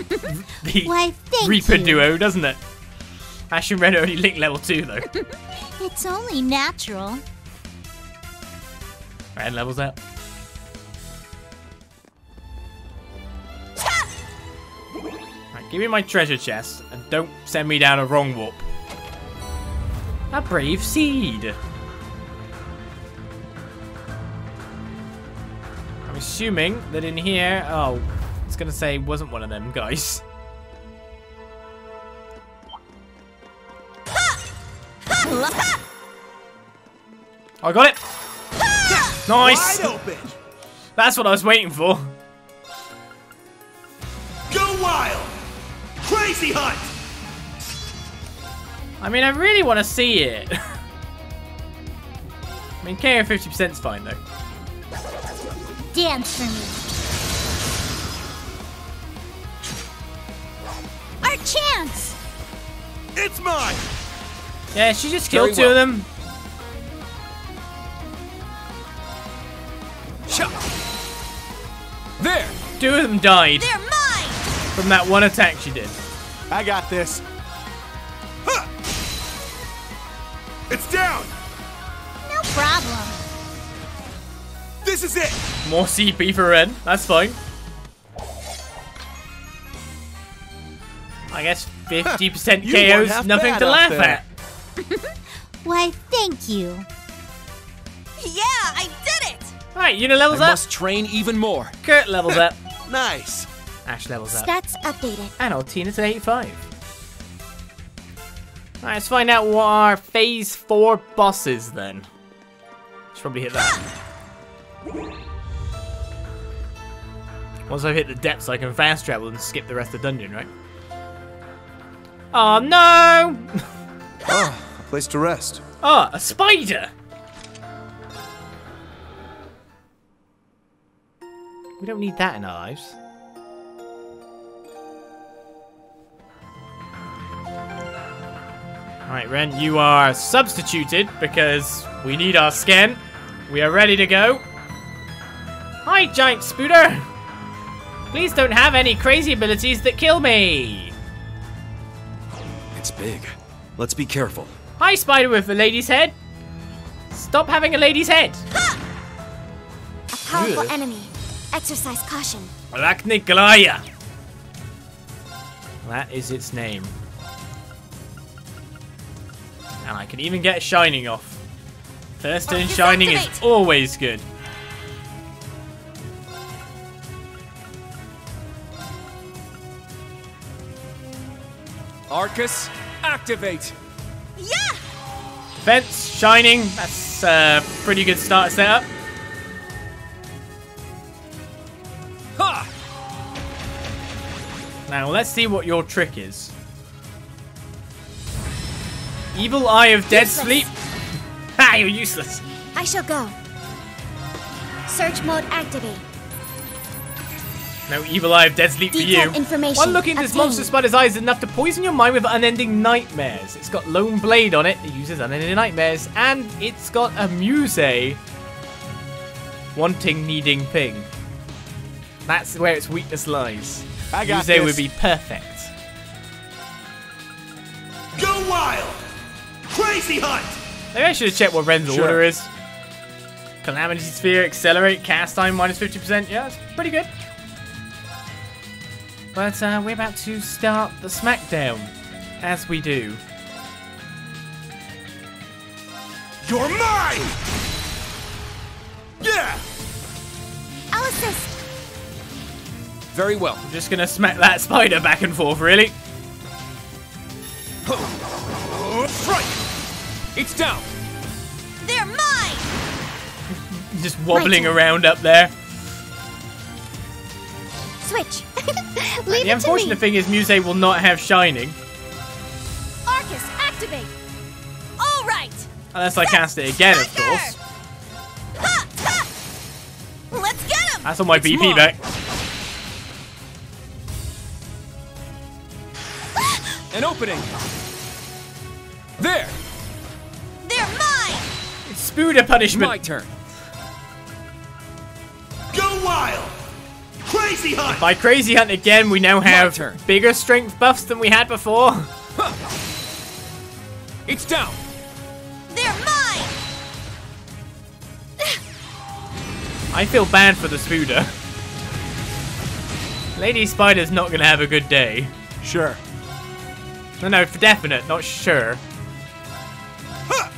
the Why, Reaper you. duo, doesn't it? Ash and Renne only link level two, though. It's only natural. Renne levels up. Right, give me my treasure chest and don't send me down a wrong warp. A brave seed. I'm assuming that in here... Oh, it's going to say wasn't one of them guys. Oh, I got it! Ha! Nice! Wide open. That's what I was waiting for. Go wild! Crazy hunt! I mean, I really want to see it. I mean, K O fifty percent is fine, though. Dance for me. Our chance! It's mine! Yeah, she just killed two of them. There! Two of them died. They're mine! From that one attack she did. I got this. Huh. It's down! No problem. This is it! More C P for Renne. That's fine. I guess fifty percent K O's nothing to laugh at. Why, thank you. Yeah, I did it! Alright, Juna levels up. I must train even more. Kurt levels up. Nice. Ash levels up. Stats updated. And Altina's at eighty-five. Alright, let's find out what our phase four boss is then. Should probably hit that. Once I've hit the depths, I can fast travel and skip the rest of the dungeon, right? Oh no! Oh, a place to rest. Ah, a spider! We don't need that in our lives. Alright, Renne, you are substituted because we need our skin. We are ready to go. Hi, giant spooder! Please don't have any crazy abilities that kill me! It's big. Let's be careful. Hi, spider with the lady's head. Stop having a lady's head. Ha! A powerful Ugh. enemy. Exercise caution. Arachniglaya. That is its name. And I can even get shining off. First turn shining is always good. Arcus. Activate! Yeah! Defense, shining, that's a pretty good start setup. Ha! Now let's see what your trick is. Evil Eye of Dead useless. Sleep. Ha, you're useless. I shall go. Search mode activate. No evil eye of dead sleep for you. While looking, this monster spider's eyes is enough to poison your mind with unending nightmares. It's got lone blade on it. It uses unending nightmares. And it's got a Musse. Wanting, needing thing. That's where its weakness lies. I got Musse would be perfect. Go wild! Crazy hunt! Maybe I should have checked what Ren's sure. order is. Calamity Sphere, Accelerate, Cast Time, minus fifty percent. Yeah, that's pretty good. But uh, we're about to start the Smackdown, as we do. You're mine! Yeah! I'll assist. Very well. I'm just going to smack that spider back and forth, really. Right! It's down! They're mine! Just wobbling right. around up there. Switch. Leave the it unfortunate to me. Thing is, Musse will not have Shining. Arcus, activate! All right! Unless I cast it again, of course. Ha, ha. Let's get him! That's on my it's B P mine. Back. An opening! There! They're mine! It's spewed a punishment! My turn! Go wild! Crazy hunt! By crazy hunt again, we now have bigger strength buffs than we had before. Huh. It's down! They're mine! I feel bad for the spooder. Lady Spider's not gonna have a good day. Sure. No, no, for definite, not sure. Huh.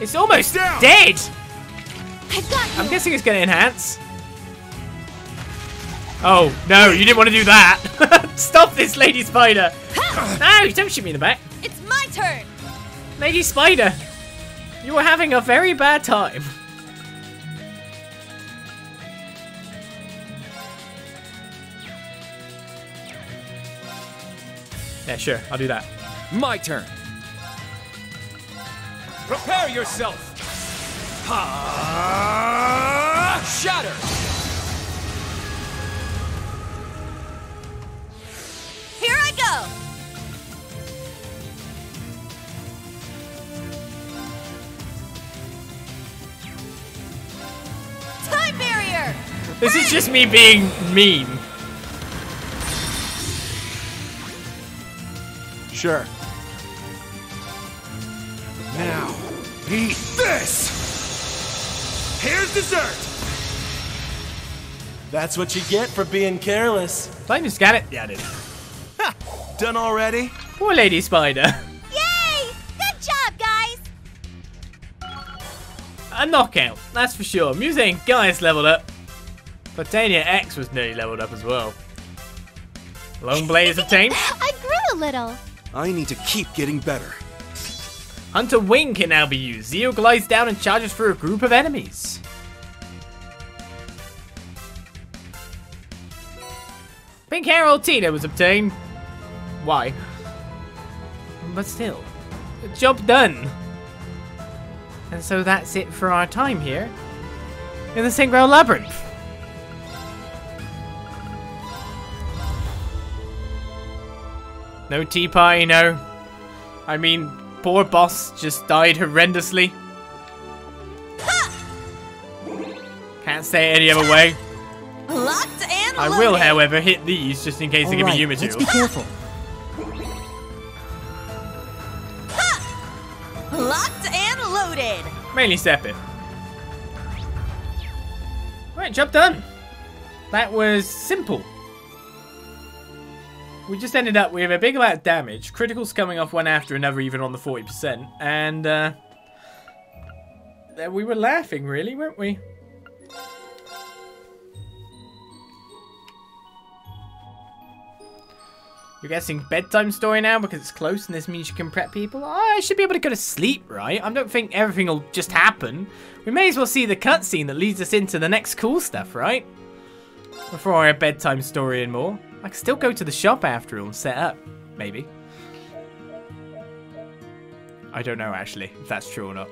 It's almost it's dead! I got you. I'm guessing it's going to enhance. Oh, no, you didn't want to do that. Stop this, Lady Spider. Huh. No, don't shoot me in the back. It's my turn. Lady Spider, you are having a very bad time. Yeah, sure, I'll do that. My turn. Prepare yourself. Ha! Shatter. Here I go. Time barrier. This hey! is just me being mean. Sure. Now, eat this! Here's dessert! That's what you get for being careless. Did I just get it? Yeah, I did. Ha! Done already? Poor Lady Spider. Yay! Good job, guys! A knockout, that's for sure. Musse and Gaius leveled up. Titania X was nearly leveled up as well. Long Blade is obtained. I grew a little. I need to keep getting better. Hunter Wing can now be used. Zeo glides down and charges through a group of enemies. Pink hair Altina was obtained. Why? But still, job done. And so that's it for our time here in the Saint-Gral Labyrinth. No tea party, no. I mean, poor boss just died horrendously. Ha! Can't say it any other way. Locked and I will, loaded. However, hit these just in case All they give right, me human tools. Let's be careful. Ha! Locked and loaded. Mainly step in. Right, job done. That was simple. We just ended up with a big amount of damage, criticals coming off one after another even on the forty percent, and uh, we were laughing really, weren't we? You're guessing bedtime story now because it's close and this means you can prep people? Oh, I should be able to go to sleep, right? I don't think everything will just happen. We may as well see the cutscene that leads us into the next cool stuff, right? Before our bedtime story and more. I can still go to the shop after all and set up, maybe. I don't know, actually, if that's true or not.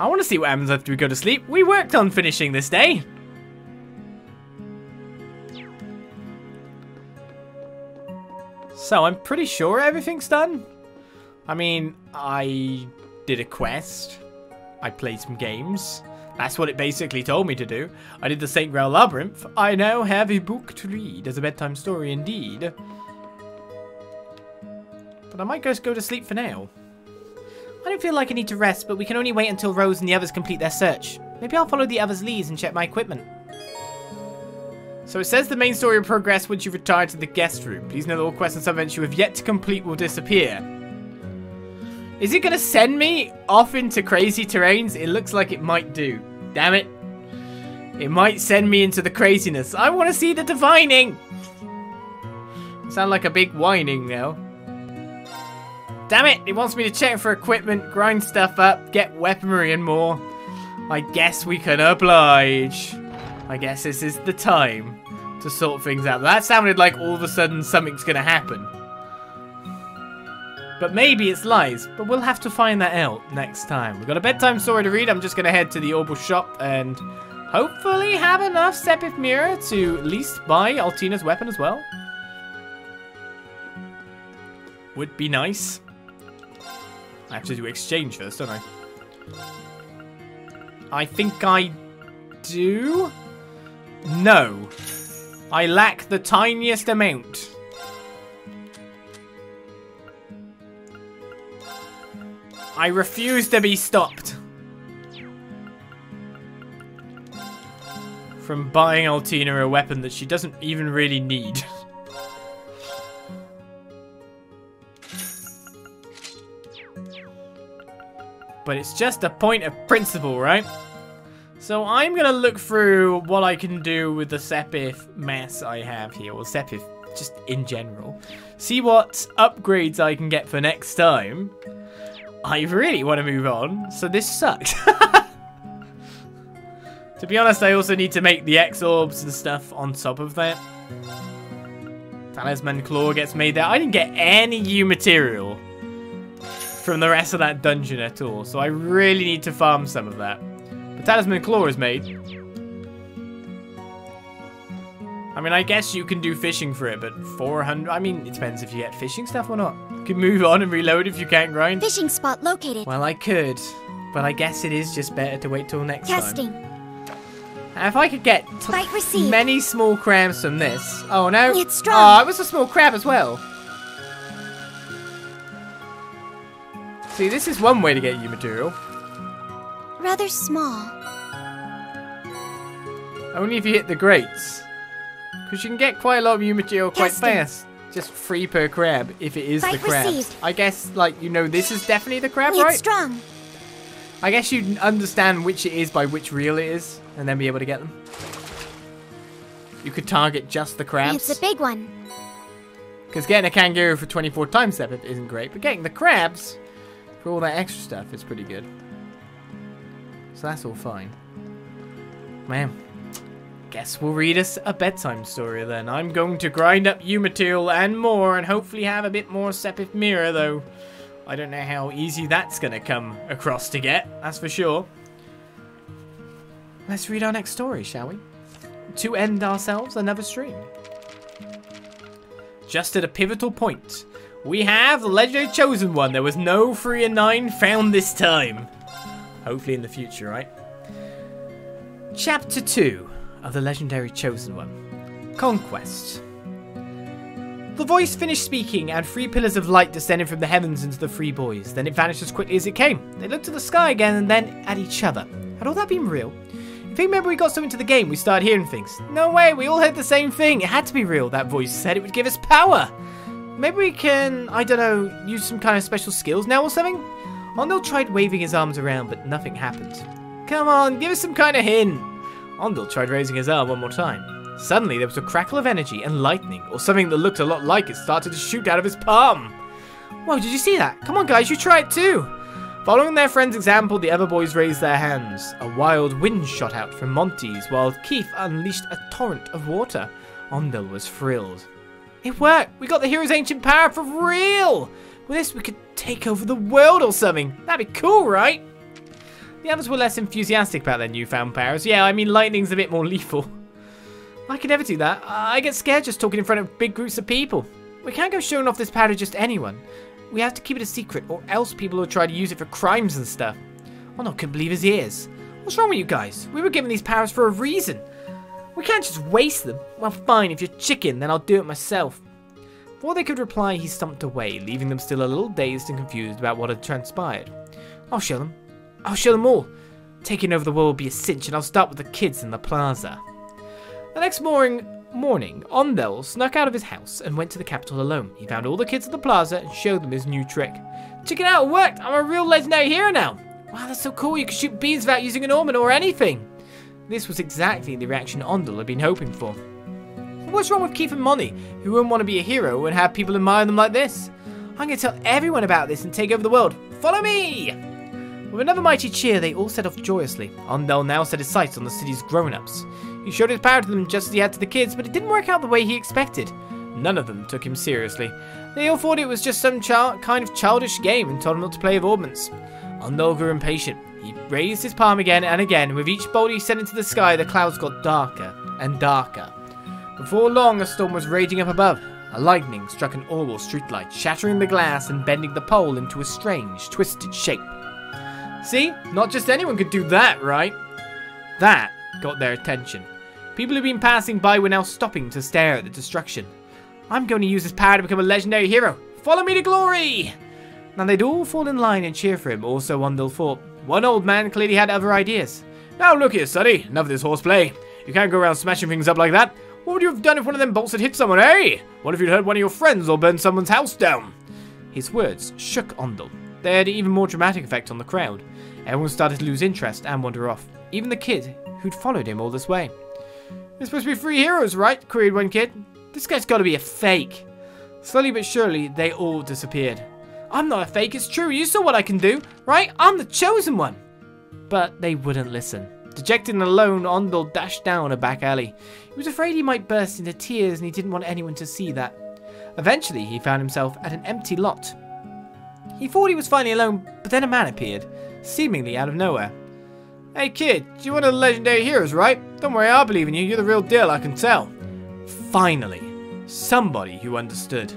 I want to see what happens after we go to sleep. We worked on finishing this day. So I'm pretty sure everything's done. I mean, I did a quest. I played some games. That's what it basically told me to do. I did the Saint-Gral Labyrinth. I now have a book to read as a bedtime story indeed. But I might just go to sleep for now. I don't feel like I need to rest, but we can only wait until Rose and the others complete their search. Maybe I'll follow the others' leads and check my equipment. So it says the main story will progress once you retire to the guest room. Please know that all quests and sub-events you have yet to complete will disappear. Is it going to send me off into crazy terrains? It looks like it might do. Damn it. It might send me into the craziness. I want to see the divining! Sound like a big whining now. Damn it, it wants me to check for equipment, grind stuff up, get weaponry and more. I guess we can oblige. I guess this is the time to sort things out. That sounded like all of a sudden something's going to happen. But maybe it's lies, but we'll have to find that out next time. We've got a bedtime story to read. I'm just going to head to the Orbal shop and hopefully have enough Sepith Mirror to at least buy Altina's weapon as well. Would be nice. I have to do exchange first, don't I? I think I do? No. I lack the tiniest amount. I refuse to be stopped from buying Altina a weapon that she doesn't even really need. But it's just a point of principle, right? So I'm gonna look through what I can do with the Sepith mess I have here, or Sepith just in general. See what upgrades I can get for next time. I really want to move on, so this sucks. To be honest, I also need to make the X-Orbs and stuff on top of that. Talisman Claw gets made there. I didn't get any new material from the rest of that dungeon at all, so I really need to farm some of that. But Talisman Claw is made. I mean, I guess you can do fishing for it, but four hundred... I mean, it depends if you get fishing stuff or not. You can move on and reload if you can't grind. Fishing spot located. Well, I could, but I guess it is just better to wait till next Testing. time. Testing. If I could get t many small crabs from this... Oh, no. It's strong. Oh, it was a small crab as well. See, this is one way to get you material. Rather small. Only if you hit the grates. Because you can get quite a lot of new material quite Testing. fast. Just free per crab, if it is Fight the crab. Received. I guess, like, you know, this is definitely the crab, it's right? strong. I guess you understand which it is by which reel it is, and then be able to get them. You could target just the crabs. It's a big one. Because getting a kangaroo for twenty-four times Sepith isn't great, but getting the crabs... For all that extra stuff, it's pretty good. So that's all fine. Man, guess we'll read us a bedtime story then. I'm going to grind up you material and more, and hopefully have a bit more Sepith Mirror, though. I don't know how easy that's going to come across to get, that's for sure. Let's read our next story, shall we? To end ourselves another stream. Just at a pivotal point. We have the Legendary Chosen One. There was no three and nine found this time. Hopefully in the future, right? Chapter two of the Legendary Chosen One. Conquest. The voice finished speaking, and three pillars of light descended from the heavens into the three boys. Then it vanished as quickly as it came. They looked at the sky again and then at each other. Had all that been real? If you remember, we got so into the game, we started hearing things. No way, we all heard the same thing. It had to be real, that voice said. It would give us power. Maybe we can, I don't know, use some kind of special skills now or something? Ondil tried waving his arms around, but nothing happened. Come on, give us some kind of hint. Ondil tried raising his arm one more time. Suddenly, there was a crackle of energy and lightning, or something that looked a lot like it, started to shoot out of his palm. Whoa, did you see that? Come on, guys, you try it too. Following their friend's example, the other boys raised their hands. A wild wind shot out from Monty's, while Keith unleashed a torrent of water. Ondil was thrilled. It worked! We got the hero's ancient power for real! With this, we could take over the world or something. That'd be cool, right? The others were less enthusiastic about their newfound powers. Yeah, I mean, lightning's a bit more lethal. I could never do that. I get scared just talking in front of big groups of people. We can't go showing off this power to just anyone. We have to keep it a secret, or else people will try to use it for crimes and stuff. Well, no, I couldn't believe his ears. What's wrong with you guys? We were given these powers for a reason. We can't just waste them. Well, fine, if you're chicken, then I'll do it myself. Before they could reply, he stumped away, leaving them still a little dazed and confused about what had transpired. I'll show them. I'll show them all. Taking over the world will be a cinch, and I'll start with the kids in the plaza. The next morning, morning, Ondil snuck out of his house and went to the capital alone. He found all the kids at the plaza and showed them his new trick. Check it out, it worked! I'm a real legendary hero now! Wow, that's so cool, you can shoot beans without using an ornament or anything! This was exactly the reaction Ondil had been hoping for. What's wrong with Keith and Moni, who wouldn't want to be a hero and have people admire them like this? I'm going to tell everyone about this and take over the world. Follow me! With another mighty cheer, they all set off joyously. Ondil now set his sights on the city's grown-ups. He showed his power to them just as he had to the kids, but it didn't work out the way he expected. None of them took him seriously. They all thought it was just some kind of childish game and told him not to play with ornaments. Ondil grew impatient. He raised his palm again and again. With each bolt he sent into the sky, the clouds got darker and darker. Before long, a storm was raging up above. A lightning struck an Orwell streetlight, shattering the glass and bending the pole into a strange, twisted shape. See? Not just anyone could do that, right? That got their attention. People who'd been passing by were now stopping to stare at the destruction. I'm going to use this power to become a legendary hero. Follow me to glory! Now they'd all fall in line and cheer for him, or so Ondil thought. One old man clearly had other ideas. Now look here, sonny. Enough of this horseplay. You can't go around smashing things up like that. What would you have done if one of them bolts had hit someone, eh? What if you'd hurt one of your friends or burned someone's house down? His words shook Ondil. They had an even more dramatic effect on the crowd. Everyone started to lose interest and wander off. Even the kid, who'd followed him all this way. They're supposed to be free heroes, right? Queried one kid. This guy's got to be a fake. Slowly but surely, they all disappeared. I'm not a fake, it's true. You saw what I can do, right? I'm the chosen one. But they wouldn't listen. Dejected and alone, Ondil dashed down a back alley. He was afraid he might burst into tears and he didn't want anyone to see that. Eventually, he found himself at an empty lot. He thought he was finally alone, but then a man appeared, seemingly out of nowhere. Hey kid, do you want a legendary heroes, right? Don't worry, I believe in you. You're the real deal, I can tell. Finally, somebody who understood.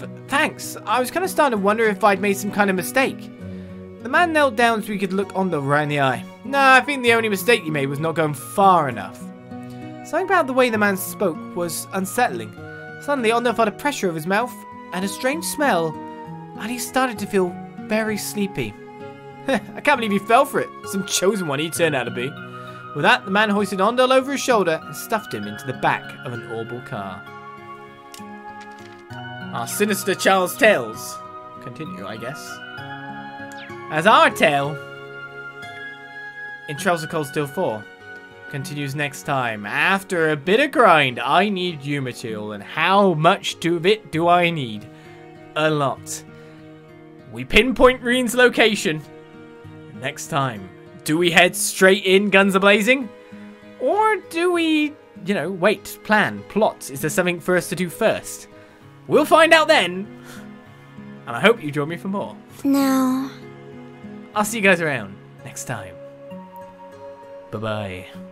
But thanks, I was kind of starting to wonder if I'd made some kind of mistake. The man knelt down so he could look Ondil right in the eye. Nah, I think the only mistake you made was not going far enough. Something about the way the man spoke was unsettling. Suddenly, Ondil felt a pressure of his mouth and a strange smell, and he started to feel very sleepy. I can't believe he fell for it. Some chosen one he turned out to be. With that, the man hoisted Ondil over his shoulder and stuffed him into the back of an Orbal car. Our sinister child's tales continue, I guess. As our tale in Trails of Cold Steel four continues next time. After a bit of grind, I need you material, and how much of it do I need? A lot. We pinpoint Rean's location. Next time, do we head straight in, guns a-blazing? Or do we, you know, wait, plan, plot? Is there something for us to do first? We'll find out then. And I hope you join me for more. No. I'll see you guys around next time. Bye-bye.